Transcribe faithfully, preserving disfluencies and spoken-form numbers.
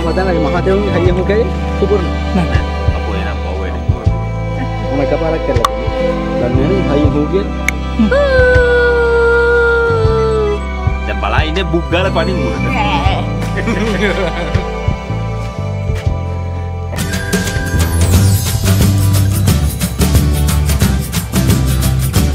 Mamatana que mamateo hay en un calle, ¿tú por no? Apoyan a Power. No me capa la cara. También hay en un calle. Ya para la ine bugar para ninguna.